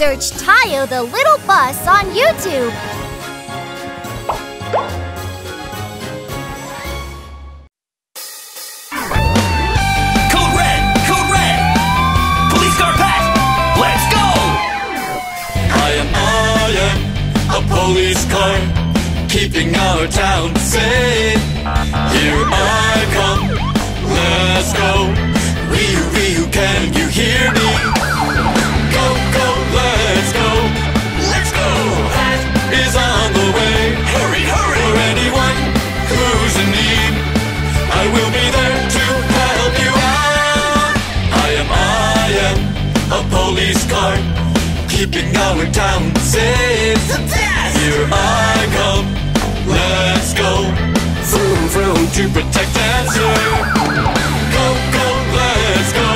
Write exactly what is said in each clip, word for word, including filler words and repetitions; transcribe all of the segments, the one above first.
Search Tayo the Little Bus on YouTube. Code red! Code red! Police car Pat! Let's go! I am, I am a police car, keeping our town safe. Here I come, let's go. Ryu, Ryu, can you hear me? Police car, keeping our town safe. The best! Here I come, let's go. Vroom vroom to protect and serve. Go go, let's go,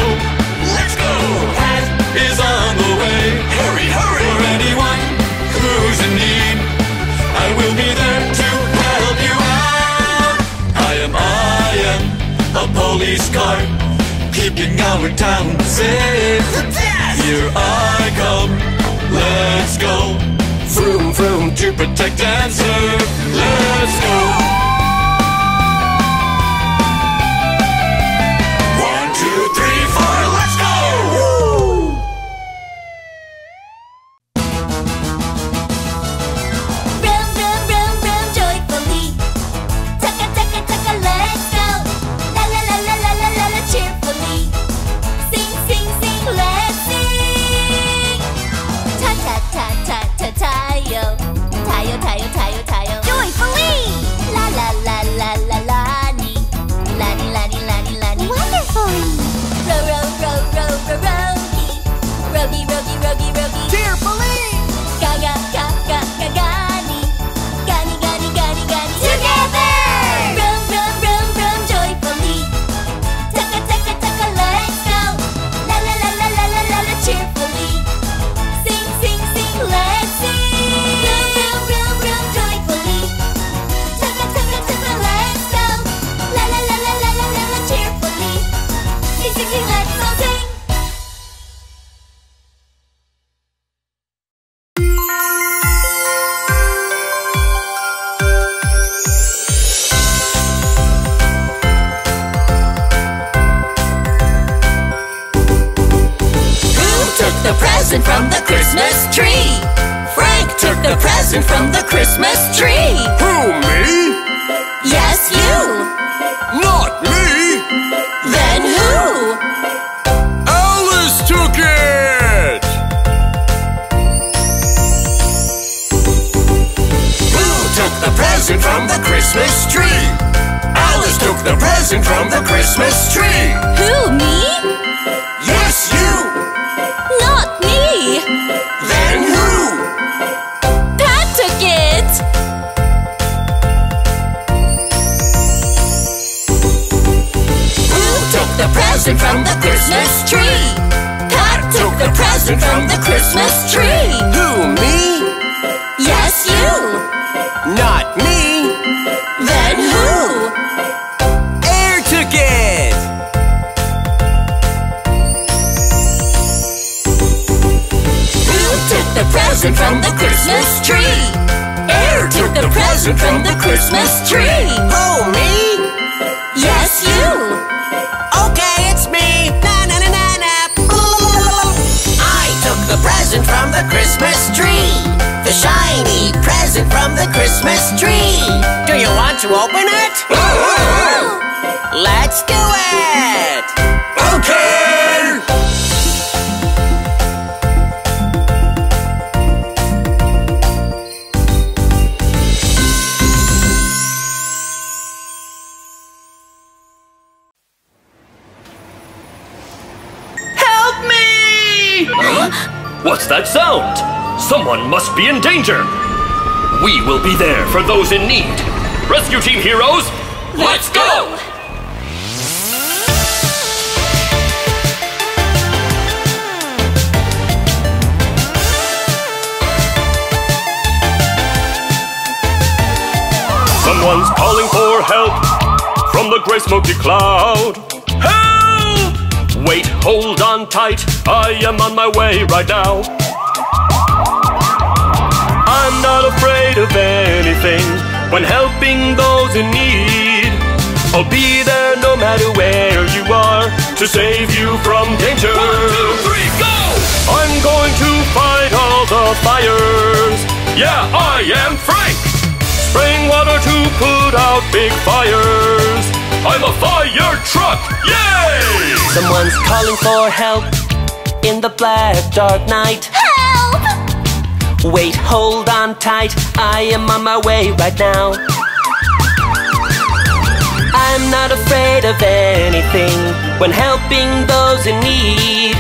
let's go. Pat is on the way. Hurry hurry! For anyone who's in need, I will be there to help you out. I am, I am a police car, keeping our town safe. The best! Here I come, let's go. Vroom vroom to protect and serve. Let's go. One, two, three, four, let's go. Woo! Room, room, room, room, joyfully. Tucka, tucka, tucka, let's go. La la la la la la la, cheerfully. Sing, sing, sing, let's go. Ta ta ta Tayo, Tayo Tayo Tayo Tayo, joyfully. La la la la la la ni, la ni la ni la ni la ni, wonderfully. Row row row row row rowy, rowy rowy rowy rowy, cheerfully. Ga ga ga ga ga ga ni, ga ni ga ni ga ni ga ni, together. Row row row row joyfully. Taka taka taka, let's go. La la la la la la la, cheerfully. Sing sing sing. Let's sing! Room, room, room, room, joyfully. Tucka, tucka, tucka, let's go. La, la, la, la, la, la, la, la, cheerfully. Sing, sing, sing, let's all sing. From the Christmas tree, Frank took the present from the Christmas tree. Who, me? Yes, you. Not me. Then who? Alice took it. Who took the present from the Christmas tree? Alice took the present from the Christmas tree. Who, me? Yes, you. Not me! Then who? Pat took it! Who took the present from the Christmas tree? Pat took the present from the Christmas tree! Who, me? Yes, you! Not me! Then who? Air took it! The present from the Christmas tree. Air took the present from the Christmas tree. Oh, me? Yes, you. Okay, it's me. Na na na na na. I took the present from the Christmas tree. The shiny present from the Christmas tree. Do you want to open it? Let's do it. Okay. What's that sound? Someone must be in danger. We will be there for those in need. Rescue team heroes, let's go! Someone's calling for help from the gray smoky cloud. Help! Wait, hold on tight, I am on my way right now. not afraid of anything when helping those in need. I'll be there no matter where you are to save you from danger. One, two, three, go! I'm going to fight all the fires. Yeah, I am Frank! Spraying water to put out big fires. I'm a fire truck! Yay! Someone's calling for help in the black, dark night. Help! Wait, hold on tight. I am on my way right now. I'm not afraid of anything when helping those in need.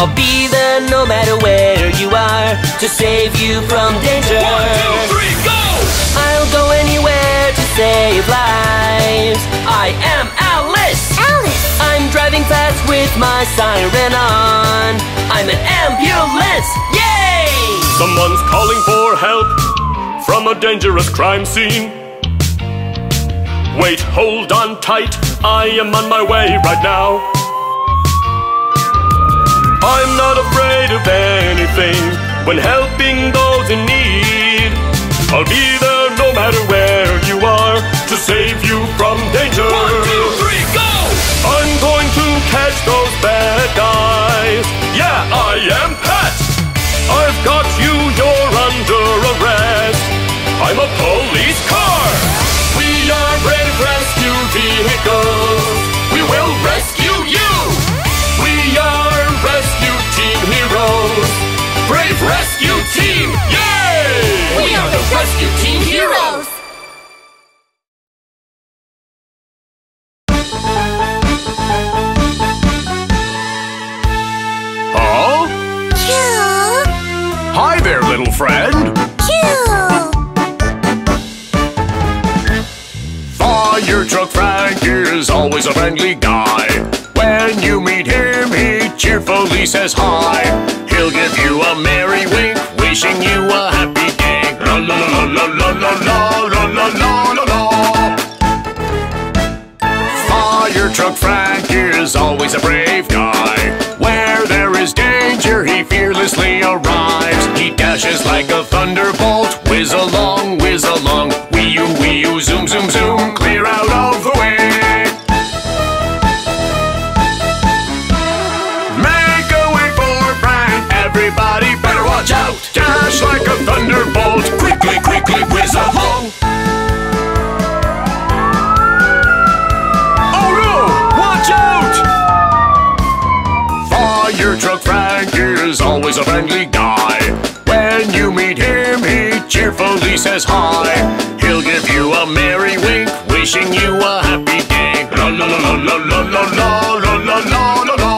I'll be there no matter where you are to save you from danger. One, two, three, go! I'll go anywhere to save lives. I am Alice! Alice! I'm driving fast with my siren on. I'm an ambulance! Yay! Someone's calling for help from a dangerous crime scene. Wait, hold on tight, I am on my way right now. I'm not afraid of anything when helping those in need. I'll be there no matter where you are to save you from danger. One, two, three, go! I'm going to catch those bad guys. Yeah, I am Pat! I've got you, you're under arrest. I'm a police car! We are brave rescue vehicles. We will rescue you. We are rescue team heroes. Brave rescue team, yay! We are the rescue team heroes. Huh? Chew. Hi there, little friend. Chew. Fire Truck Frank is always a friendly guy. When you meet him, he cheerfully says hi. He'll give you a merry wink, wishing you a happy day. La la la la la la la la la la la. Fire Truck Frank is always a brave guy. Where there is danger, he fearlessly arrives. He dashes like a thunderbolt, whiz along, whiz along. Wee-oo, wee-oo, zoom, zoom, zoom, clear out of the way. Make a way for Frank, everybody better watch out. Dash like a thunderbolt, quickly, quickly, whiz along. Oh no, watch out! Fire Truck Frank is always a friendly guy. When you meet him, he cheerfully says hi. He'll give you a merry wink, wishing you a happy day. La la la la la la la la la la la la.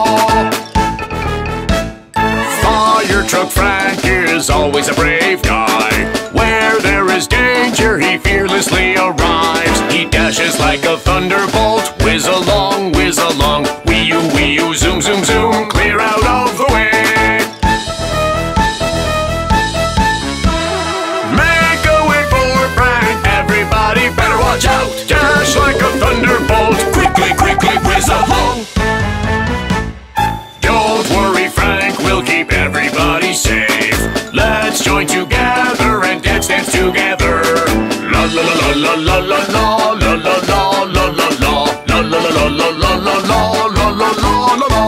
Fire Truck Frank is always a brave guy. Where there is danger, he fearlessly arrives. He dashes like a thunderbolt, whiz along, whiz along. Wee-oo, wee-oo, zoom, zoom, zoom, clear out of the way. Watch out! Dash like a thunderbolt! Quickly, quickly, whiz along! Don't worry, Frank, we'll keep everybody safe. Let's join together and dance, dance together. La la la la la la la la la la la la la la la la la la la la la la la la.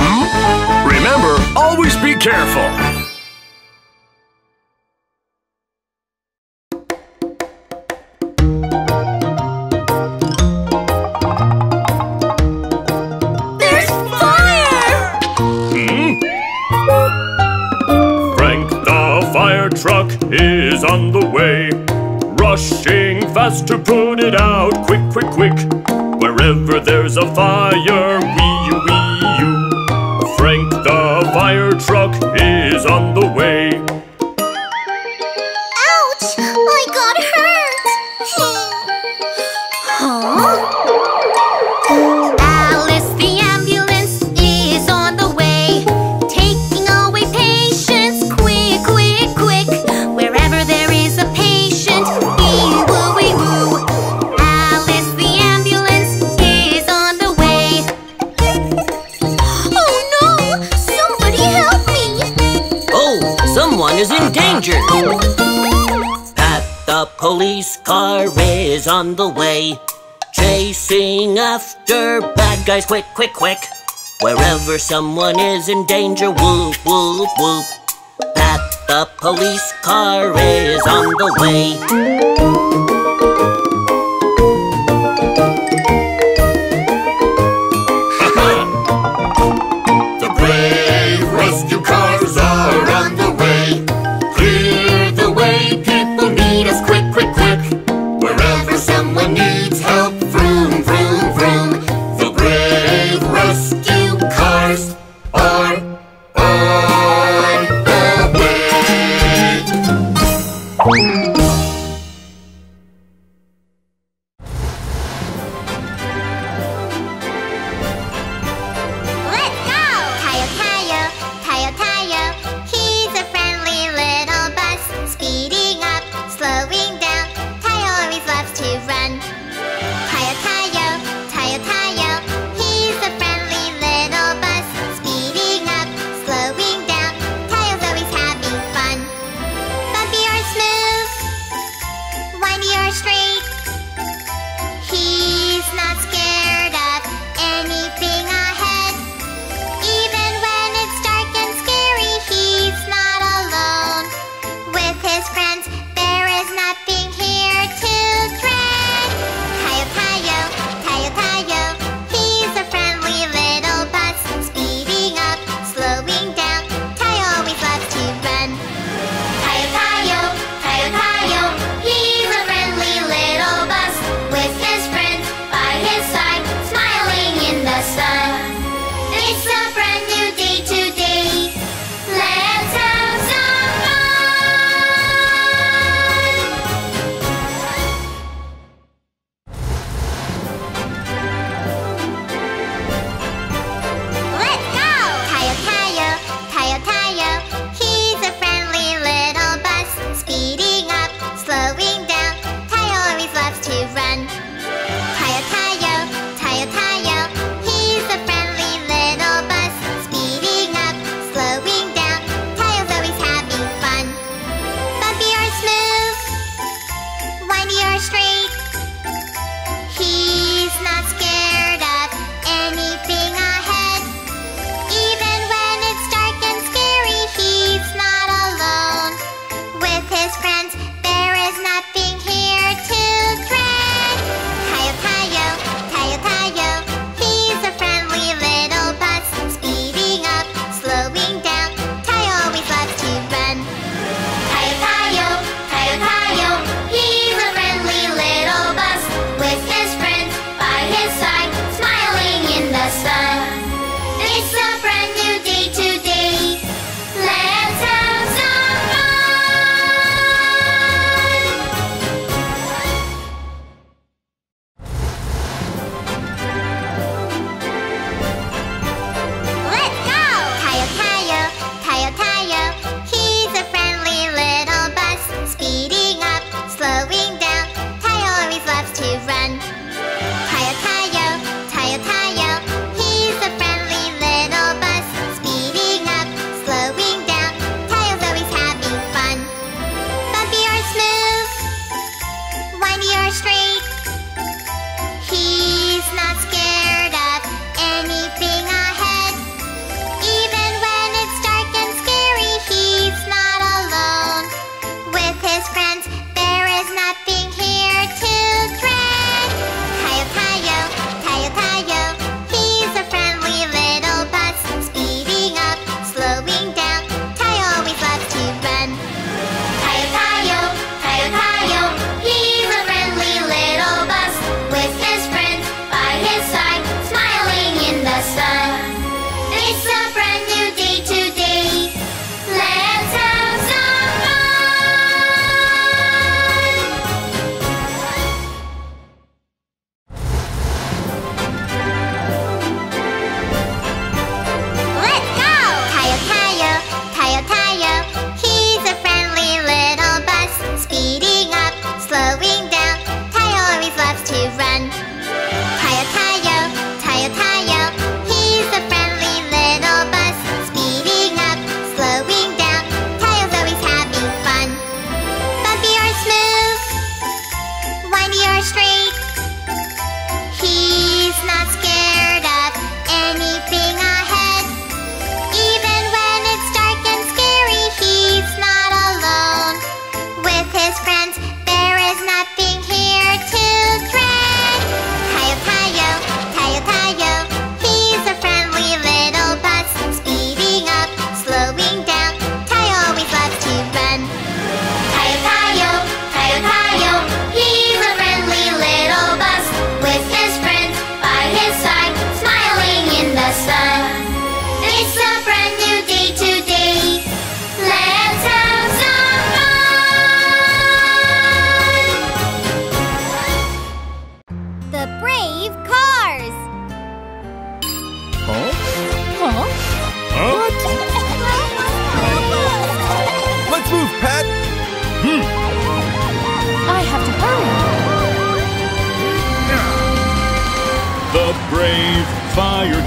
Hmm? Remember, always be careful. Is on the way, rushing fast to put it out. Quick, quick, quick, wherever there's a fire, wee-oo, wee-oo. Frank the fire truck is on the way. Ouch! I got hurt! Huh? Alice the ambulance is on the way, taking away patients. Quick, quick, quick. is in danger. Pat, the police car, is on the way, chasing after bad guys quick, quick, quick. Wherever someone is in danger, whoop, whoop, whoop. Pat, the police car, is on the way.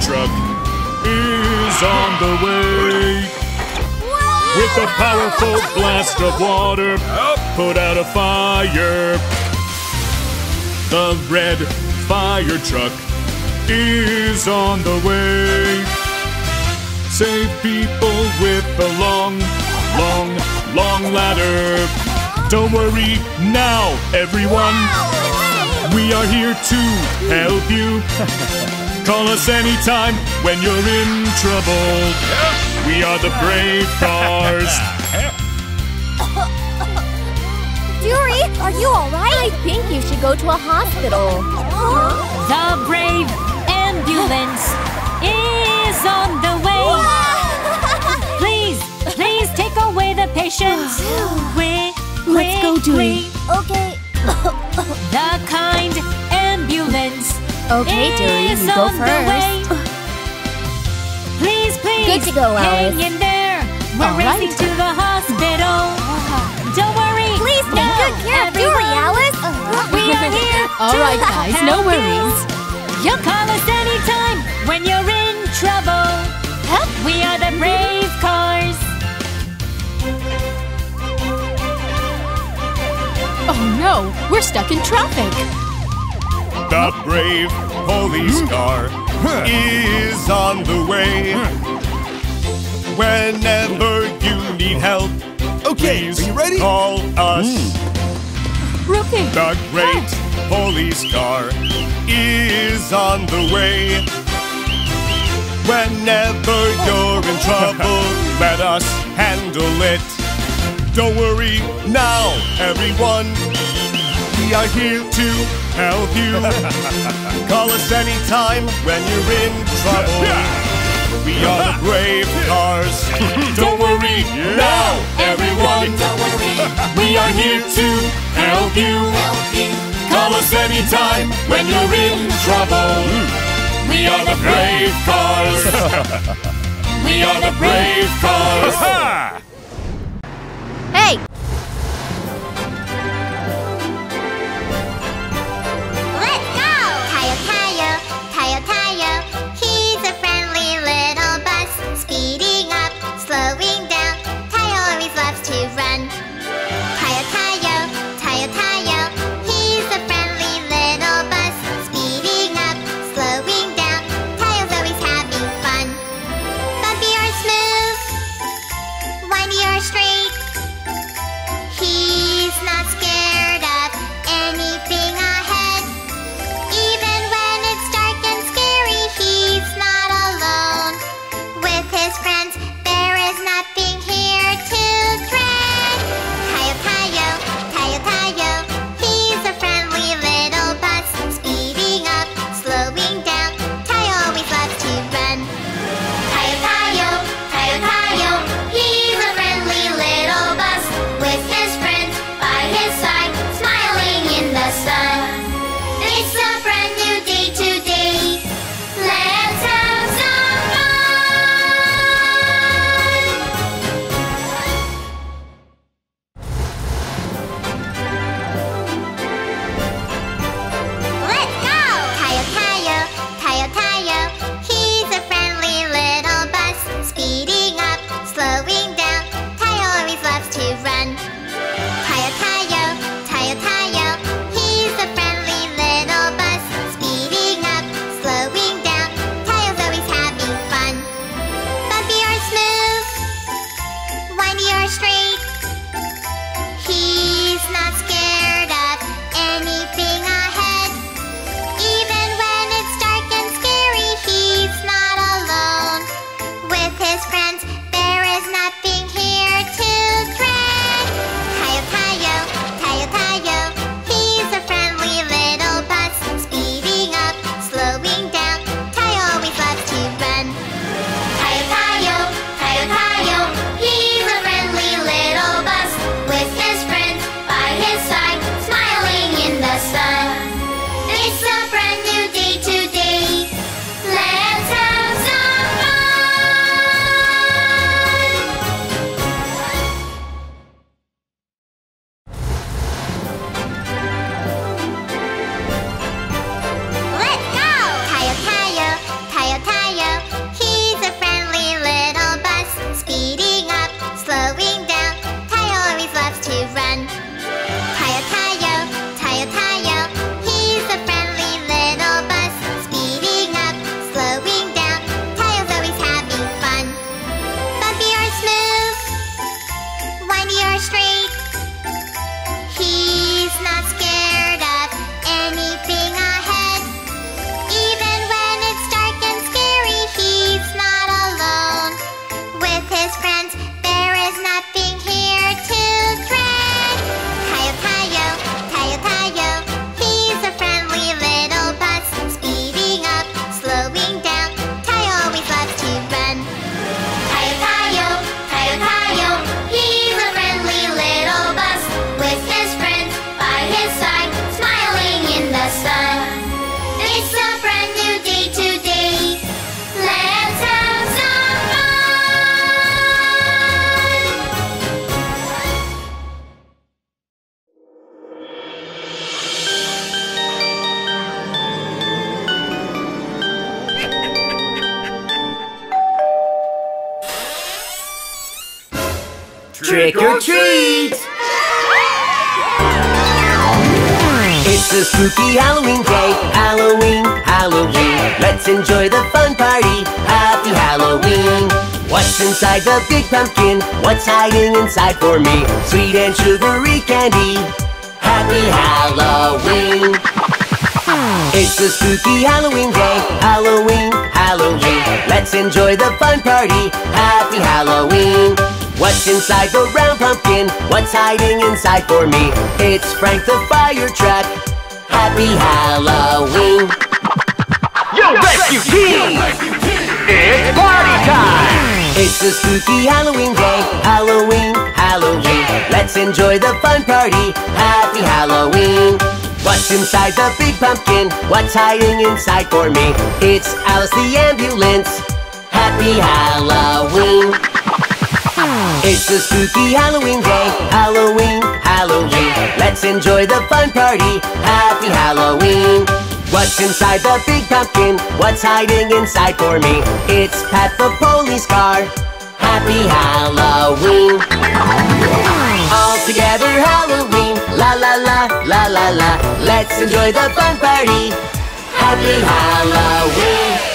truck is on the way. Whoa! With a powerful blast of water, put out a fire. The red fire truck is on the way. Save people with a long, long, long ladder. Don't worry now, everyone. We are here to help you. Call us anytime when you're in trouble. We are the brave cars. Yuri, are you alright? I think you should go to a hospital. The brave ambulance is on the way. Please, please take away the patients. Quick, quick, quick. Okay. The kind ambulance. Okay, Dewey, you go first. Please, please. Good to go, Alice. Hang in there. We're All racing right. to the hospital. Don't worry. Please take no, good care of Dewey, Alice. We are here. All right, guys. No worries. You call us anytime when you're in trouble. Help. We are the brave cars. Oh no, we're stuck in traffic. The brave police car is on the way. Whenever you need help, okay, please are you ready? Call us. Rookie. The great Pat. Police car is on the way. Whenever you're in trouble, let us handle it. Don't worry now, everyone. We are here to help you. Call us anytime when you're in trouble. We are the brave cars. Don't worry now, everyone. We are here to help you. Call us anytime when you're in trouble. We are the brave cars. We are the brave cars. Hey! Let's go! Tayo, Tayo, Tayo, Tayo. He's a friendly little bus, speeding up, slowing down. Tayo always loves to run. Tayo, Tayo, Tayo, Tayo. He's a friendly little bus, speeding up, slowing down. Tayo's always having fun. Bumpy or smooth, windy or straight. his friends. There is nothing here to dread. Tayo, Tayo, Tayo, Tayo. He's a friendly little bus, speeding up, slowing down. Tayo always loves to run. Tayo, Tayo, Tayo, Tayo. He's a friendly little bus, with his friends by his side, smiling in the sun. It's a brand new day today. Let's have some fun! Trick or treat! It's a spooky Halloween day. Halloween, Halloween. Let's enjoy the fun party. Happy Halloween. What's inside the big pumpkin? What's hiding inside for me? Sweet and sugary candy. Happy Halloween. It's a spooky Halloween day. Halloween, Halloween. Let's enjoy the fun party. Happy Halloween. What's inside the round pumpkin? What's hiding inside for me? It's Frank the Fire Truck. Happy Halloween! Yo, Rescue Team! It's party time! It's a spooky Halloween day. Halloween, Halloween. Let's enjoy the fun party. Happy Halloween! What's inside the big pumpkin? What's hiding inside for me? It's Alice the Ambulance. Happy Halloween! It's a spooky Halloween day. Halloween, Halloween. Let's enjoy the fun party. Happy Halloween. What's inside the big pumpkin? What's hiding inside for me? It's Pat the police car. Happy Halloween. All together Halloween. La la la, la la la. Let's enjoy the fun party. Happy Halloween.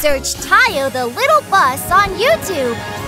Search Tayo the Little Bus on YouTube.